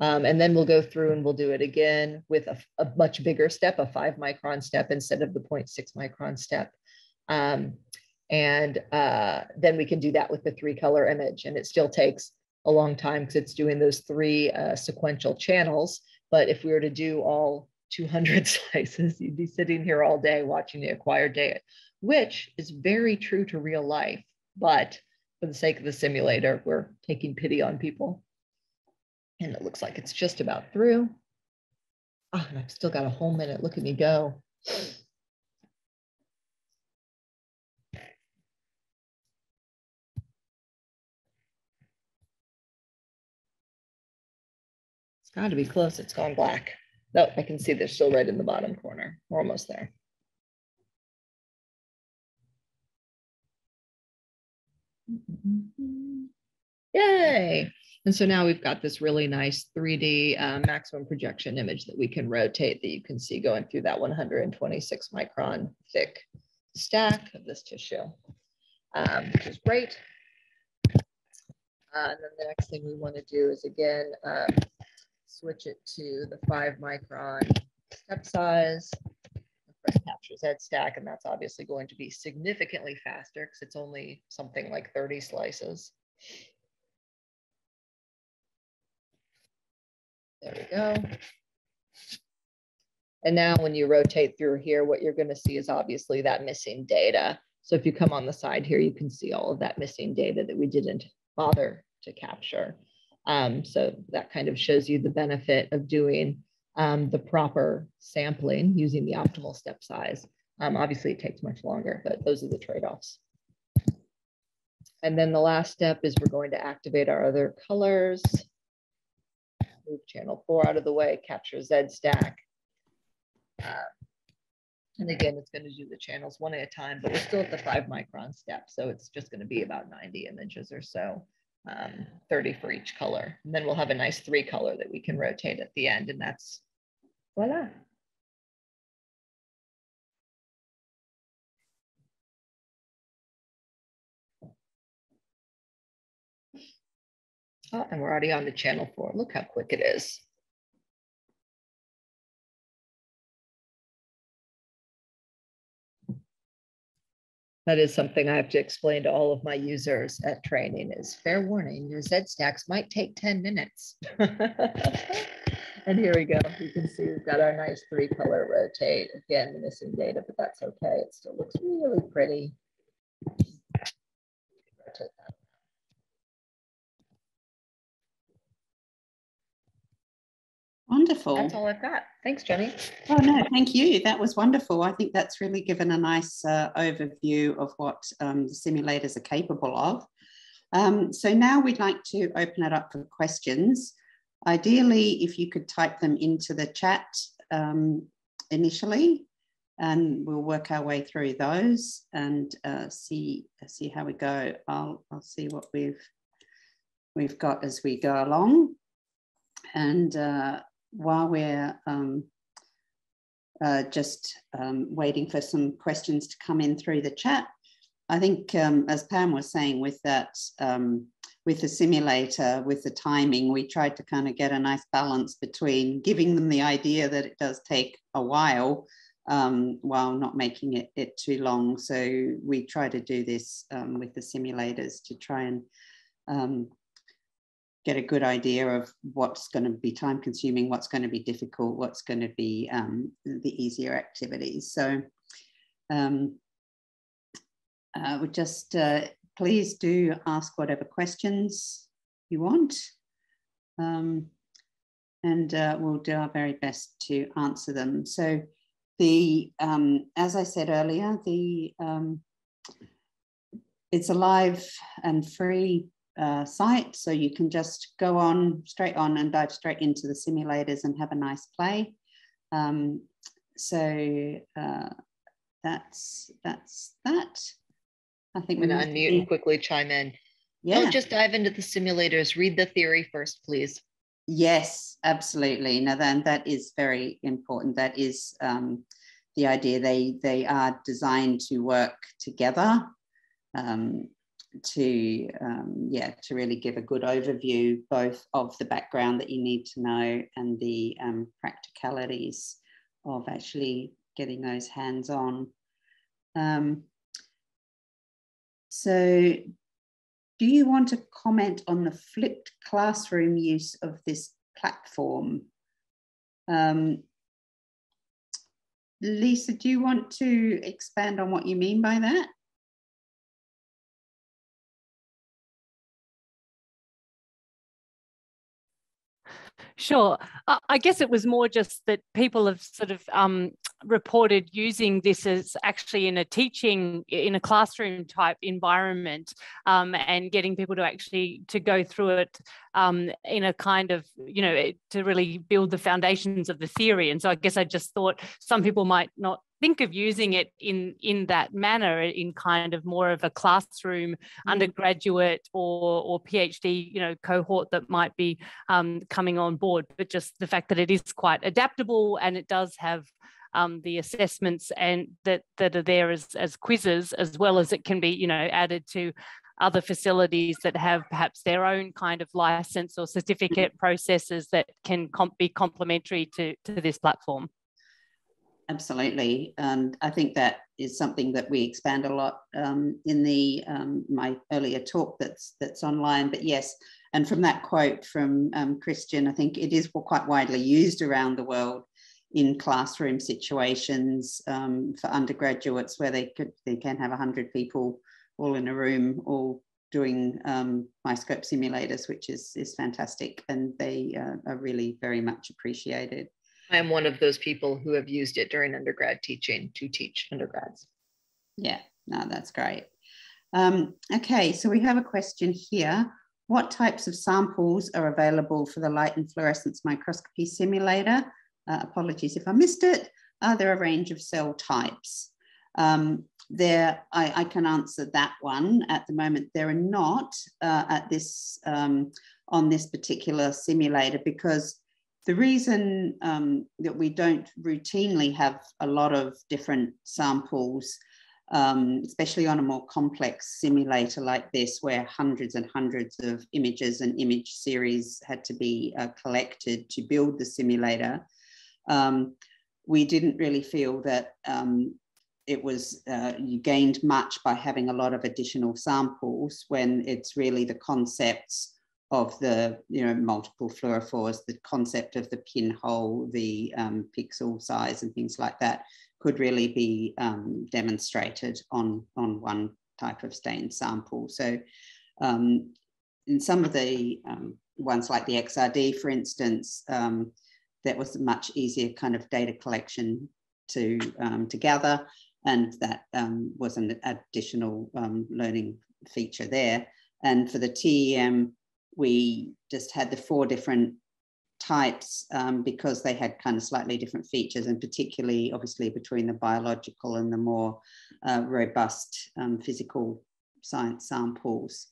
Um, and then we'll go through and we'll do it again with a, a much bigger step, a five micron step instead of the zero point six micron step. Um, and uh, then we can do that with the three color image. And it still takes a long time because it's doing those three uh, sequential channels. But if we were to do all two hundred slices, you'd be sitting here all day watching the acquired data, which is very true to real life. But for the sake of the simulator, we're taking pity on people. And it looks like it's just about through. Oh, and I've still got a whole minute. Look at me go. It's got to be close. It's gone black. Oh, I can see they're still right in the bottom corner. We're almost there. Yay. And so now we've got this really nice three D uh, maximum projection image that we can rotate that you can see going through that one hundred twenty-six micron thick stack of this tissue, um, which is great. Uh, and then the next thing we want to do is again, uh, switch it to the five micron step size. Press capture Z stack, and that's obviously going to be significantly faster because it's only something like thirty slices. There we go. And now when you rotate through here, what you're going to see is obviously that missing data. So if you come on the side here, you can see all of that missing data that we didn't bother to capture. Um, so that kind of shows you the benefit of doing um, the proper sampling using the optimal step size. Um, obviously, it takes much longer, but those are the trade-offs. And then the last step is we're going to activate our other colors. Move channel four out of the way, capture Z stack. Uh, and again, it's going to do the channels one at a time, but we're still at the five micron step. So it's just going to be about ninety images or so, um, thirty for each color. And then we'll have a nice three color that we can rotate at the end. And that's voila. Oh, and we're already on to channel four. Look how quick it is. That is something I have to explain to all of my users at training is fair warning, your Z stacks might take ten minutes. And here we go. You can see we've got our nice three color rotate. Again, the missing data, but that's okay. It still looks really pretty. Rotate that. Wonderful. That's all I've got. Thanks, Jenny. Oh, no, thank you. That was wonderful. I think that's really given a nice uh, overview of what um, the simulators are capable of. Um, so now we'd like to open it up for questions. Ideally, if you could type them into the chat um, initially, and we'll work our way through those and uh, see, see how we go. I'll, I'll see what we've, we've got as we go along. And uh, while we're um, uh, just um, waiting for some questions to come in through the chat, I think, um, as Pam was saying, with that, um, with the simulator, with the timing, we tried to kind of get a nice balance between giving them the idea that it does take a while, um, while not making it, it too long. So we try to do this um, with the simulators to try and um, get a good idea of what's going to be time consuming, what's going to be difficult, what's going to be um, the easier activities. So um, uh, we just uh, please do ask whatever questions you want. Um, and uh, we'll do our very best to answer them. So the, um, as I said earlier, the um, it's a live and free uh, site, so you can just go on, straight on and dive straight into the simulators and have a nice play. Um, so uh, that's, that's that. I think we're going to unmute and quickly chime in. Yeah. Don't just dive into the simulators, read the theory first, please. Yes, absolutely. Now then, that is very important. That is um, the idea. They, they are designed to work together um, to, um, yeah, to really give a good overview, both of the background that you need to know and the um, practicalities of actually getting those hands-on. Um, so, do you want to comment on the flipped classroom use of this platform? Um, Lisa, do you want to expand on what you mean by that? Sure. I guess it was more just that people have sort of um, reported using this as actually in a teaching, in a classroom type environment, um, and getting people to actually to go through it um, in a kind of, you know, to really build the foundations of the theory. And so I guess I just thought some people might not think of using it in, in that manner, in kind of more of a classroom mm-hmm. undergraduate or, or PhD, you know, cohort that might be um, coming on board, but just the fact that it is quite adaptable and it does have um, the assessments and that, that are there as, as quizzes, as well as it can be, you know, added to other facilities that have perhaps their own kind of license or certificate mm-hmm. processes that can comp be complementary to, to this platform. Absolutely, and I think that is something that we expand a lot um, in the um, my earlier talk that's that's online. But yes, and from that quote from um, Christian, I think it is quite widely used around the world in classroom situations um, for undergraduates, where they could they can have a hundred people all in a room, all doing um, MyScope simulators, which is is fantastic, and they uh, are really very much appreciated. I am one of those people who have used it during undergrad teaching to teach undergrads. Yeah, no, that's great. Um, okay, so we have a question here. What types of samples are available for the light and fluorescence microscopy simulator? Uh, apologies if I missed it. Are there a range of cell types? Um, there, I, I can answer that one. At the moment, there are not uh, at this um, on this particular simulator, because the reason um, that we don't routinely have a lot of different samples, um, especially on a more complex simulator like this, where hundreds and hundreds of images and image series had to be uh, collected to build the simulator, um, we didn't really feel that um, it was, uh, you gained much by having a lot of additional samples when it's really the concepts of the, you know, multiple fluorophores, the concept of the pinhole, the um, pixel size and things like that could really be um, demonstrated on, on one type of stain sample. So um, in some of the um, ones like the X R D, for instance, um, that was a much easier kind of data collection to, um, to gather, and that um, was an additional um, learning feature there. And for the T E M, we just had the four different types um, because they had kind of slightly different features, and particularly obviously between the biological and the more uh, robust um, physical science samples,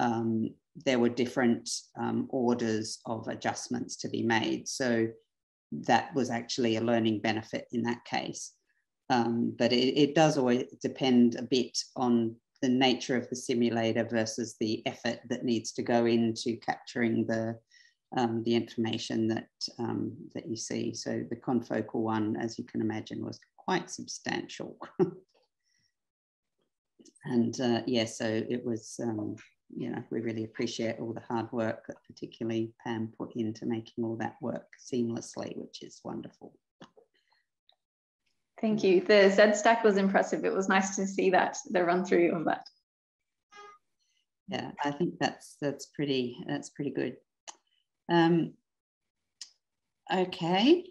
um, there were different um, orders of adjustments to be made. So that was actually a learning benefit in that case. Um, but it, it does always depend a bit on the nature of the simulator versus the effort that needs to go into capturing the um, the information that um, that you see. So the confocal one, as you can imagine, was quite substantial. And uh, yeah, so it was, um, you know, we really appreciate all the hard work that particularly Pam put into making all that work seamlessly, which is wonderful. Thank you. The Z stack was impressive. It was nice to see that, the run through of that. Yeah, I think that's that's pretty that's pretty good. Um, okay.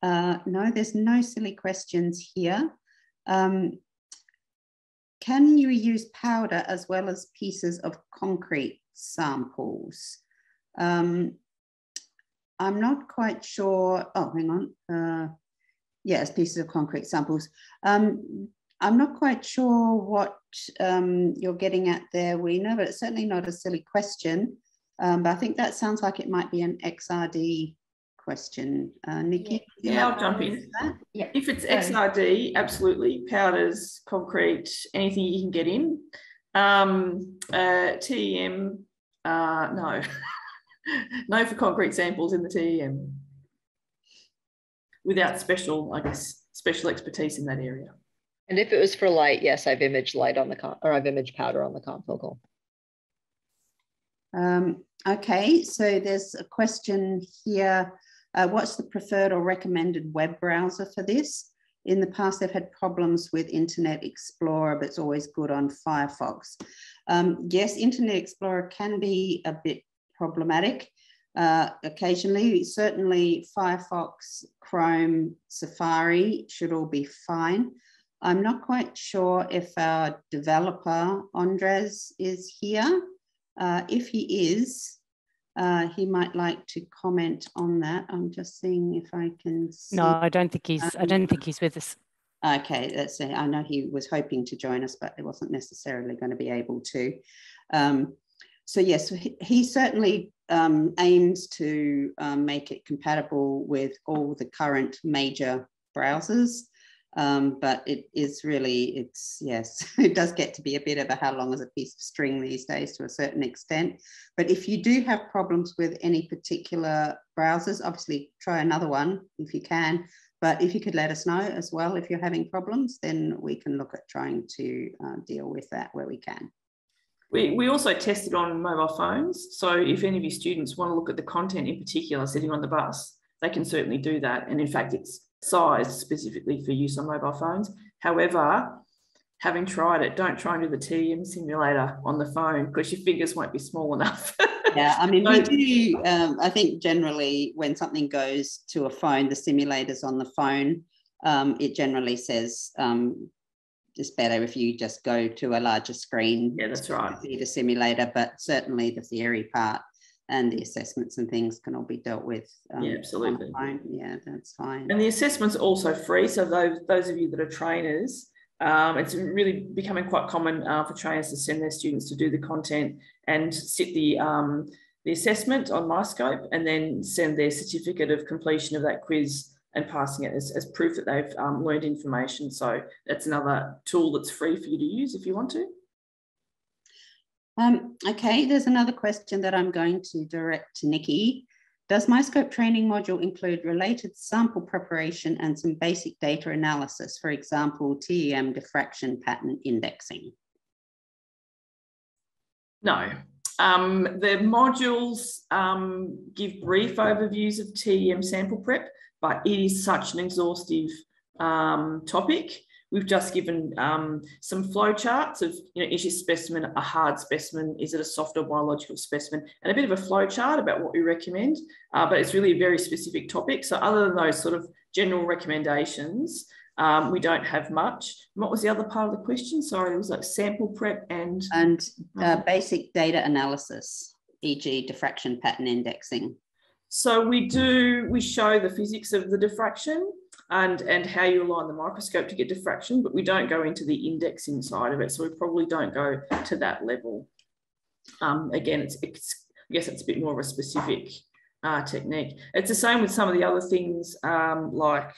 Uh, no, there's no silly questions here. Um, can you use powder as well as pieces of concrete samples? Um, I'm not quite sure. Oh, hang on. Uh, yes, pieces of concrete samples. Um, I'm not quite sure what um, you're getting at there, Weena, but it's certainly not a silly question. Um, but I think that sounds like it might be an X R D question. Uh, Nikki? Yeah, yeah, I'll jump in. Yeah. If it's X R D, absolutely. Powders, concrete, anything you can get in. Um, uh, T E M, uh, no. No for concrete samples in the T E M. Without special, I guess, special expertise in that area. And if it was for light, yes, I've imaged light on the con or I've imaged powder on the confocal. Um, okay, so there's a question here. Uh, what's the preferred or recommended web browser for this? In the past, they've had problems with Internet Explorer, but it's always good on Firefox. Um, yes, Internet Explorer can be a bit problematic uh, occasionally. Certainly, Firefox, Chrome, Safari should all be fine. I'm not quite sure if our developer, Andres, is here. Uh, if he is, uh, he might like to comment on that. I'm just seeing if I can see. No, I don't think he's, um, I don't think he's with us. Okay, that's it. I know he was hoping to join us, but he wasn't necessarily going to be able to. Um, so yes, he, he certainly um, aims to um, make it compatible with all the current major browsers. Um, but it is really, it's, yes, it does get to be a bit of a how long is a piece of string these days to a certain extent. But if you do have problems with any particular browsers, obviously try another one if you can. But if you could let us know as well, if you're having problems, then we can look at trying to uh, deal with that where we can. We, we also tested on mobile phones. So if any of your students want to look at the content in particular sitting on the bus, they can certainly do that. And in fact, it's sized specifically for use on mobile phones. However, having tried it, don't try and do the T E M simulator on the phone because your fingers won't be small enough. Yeah, I mean, so, we do, um, I think generally when something goes to a phone, the simulator's on the phone, um, it generally says um, it's better if you just go to a larger screen. Yeah, that's right. See the simulator, but certainly the theory part and the assessments and things can all be dealt with. Um, yeah, absolutely. Yeah, that's fine. And the assessment's also free. So those, those of you that are trainers, um, it's really becoming quite common uh, for trainers to send their students to do the content and sit the, um, the assessment on MyScope and then send their certificate of completion of that quiz and passing it as, as proof that they've um, learned information. So that's another tool that's free for you to use if you want to. Um, okay, there's another question that I'm going to direct to Nikki. Does MyScope training module include related sample preparation and some basic data analysis, for example, T E M diffraction pattern indexing? No. Um, the modules um, give brief overviews of T E M sample prep, but it is such an exhaustive um, topic. We've just given um, some flowcharts of, you know, is your specimen a hard specimen? Is it a soft or biological specimen? And a bit of a flowchart about what we recommend, uh, but it's really a very specific topic. So other than those sort of general recommendations, um, we don't have much. And what was the other part of the question? Sorry, it was like sample prep and... And uh, basic data analysis, for example diffraction pattern indexing. So we do, we show the physics of the diffraction, And, and how you align the microscope to get diffraction, but we don't go into the index inside of it, so we probably don't go to that level. Um, again, it's, it's, I guess it's a bit more of a specific uh, technique. It's the same with some of the other things um, like,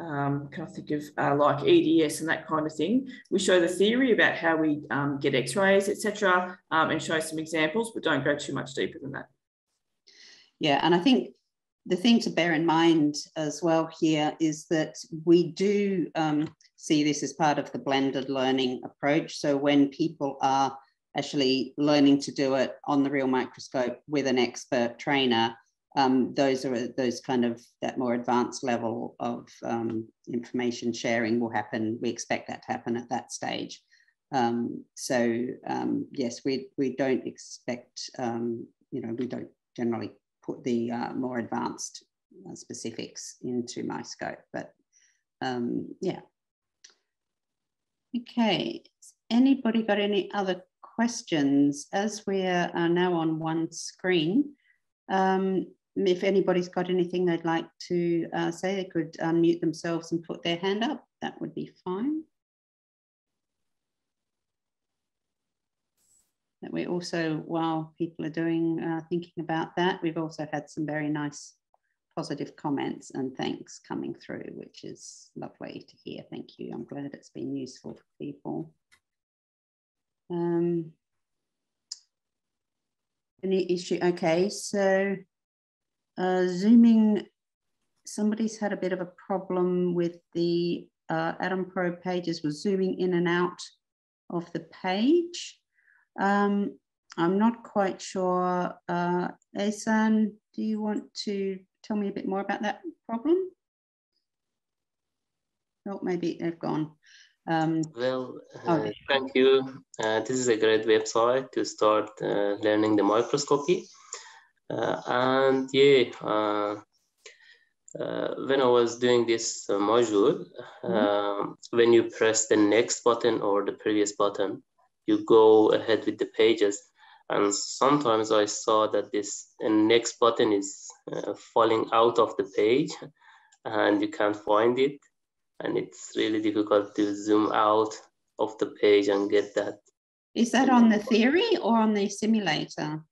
um, can I think of, uh, like E D S and that kind of thing. We show the theory about how we um, get x-rays, et cetera, um, and show some examples, but don't go too much deeper than that. Yeah, and I think the thing to bear in mind as well here is that we do um, see this as part of the blended learning approach. So when people are actually learning to do it on the real microscope with an expert trainer, um, those are those kind of that more advanced level of um, information sharing will happen. We expect that to happen at that stage. Um, so um, yes, we, we don't expect, um, you know, we don't generally put the uh, more advanced uh, specifics into MyScope, but um, yeah. Okay, has anybody got any other questions? As we are now on one screen, um, if anybody's got anything they'd like to uh, say, they could unmute themselves and put their hand up. That would be fine. That we also, while people are doing, uh, thinking about that, we've also had some very nice positive comments and thanks coming through, which is lovely to hear. Thank you. I'm glad it's been useful for people. Um, any issue? Okay, so uh, Zooming, somebody's had a bit of a problem with the uh, Atom Probe pages, was zooming in and out of the page. Um, I'm not quite sure. Uh, Ehsan, do you want to tell me a bit more about that problem? Oh, maybe they've gone. Um, well, uh, okay. Thank you. Uh, this is a great website to start uh, learning the microscopy. Uh, and yeah, uh, uh, when I was doing this uh, module, mm-hmm. uh, when you press the next button or the previous button, you go ahead with the pages, and sometimes I saw that this next button is uh, falling out of the page and you can't find it, and it's really difficult to zoom out of the page and get that. Is that on the theory or on the simulator?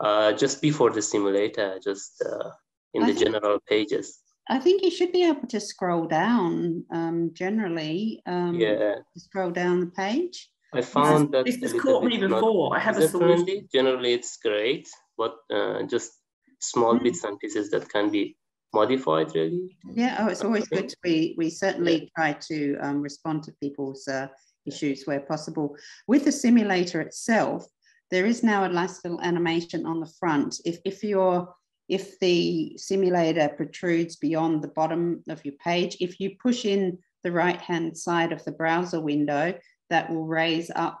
Uh, just before the simulator, just uh, in I the think, general pages. I think you should be able to scroll down um, generally, um, yeah. Scroll down the page. I found that this has caught me before. I have a solution. Generally, it's great, but uh, just small bits and pieces that can be modified, really. Yeah, oh, it's always good to be. We certainly try to um, respond to people's uh, issues where possible. With the simulator itself, there is now a nice little animation on the front. If if you're if the simulator protrudes beyond the bottom of your page, if you push in the right-hand side of the browser window, that will raise up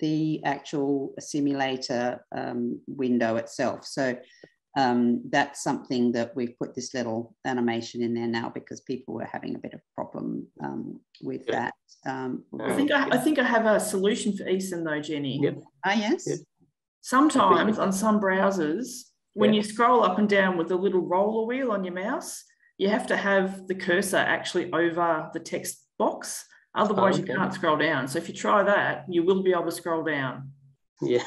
the actual simulator um, window itself. So um, that's something that we've put this little animation in there now because people were having a bit of problem um, with yeah. that. Um, I think I, I think I have a solution for Ehsan though, Jenny. Yep. Ah, yes. Yep. Sometimes on some browsers, when yep. you scroll up and down with the little roller wheel on your mouse, you have to have the cursor actually over the text box. Otherwise, oh, okay. you can't scroll down. So if you try that, you will be able to scroll down. Yeah.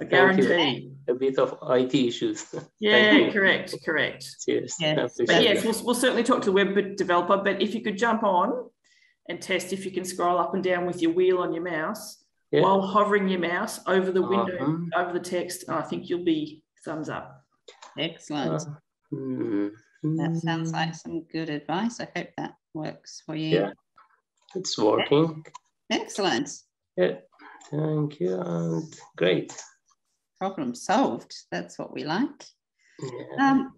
I guarantee. A bit of I T issues. Yeah, correct, correct. Cheers. Yes. But yes, we'll, we'll certainly talk to the web developer, but if you could jump on and test if you can scroll up and down with your wheel on your mouse yeah. while hovering your mouse over the window, uh-huh. over the text, and I think you'll be thumbs up. Excellent. Uh, hmm. That sounds like some good advice. I hope that works for you. Yeah. It's working. Excellent. Yeah, thank you. And great. Problem solved. That's what we like. Yeah. Um,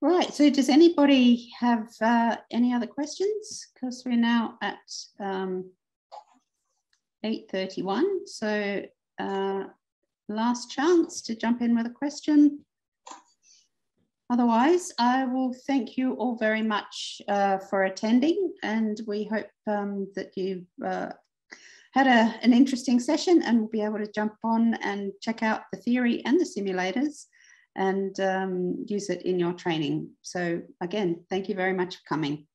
right. So, does anybody have uh, any other questions? Because we're now at um, eight thirty-one. So, uh, last chance to jump in with a question. Otherwise, I will thank you all very much uh, for attending, and we hope um, that you've uh, had a, an interesting session and will be able to jump on and check out the theory and the simulators and um, use it in your training. So again, thank you very much for coming.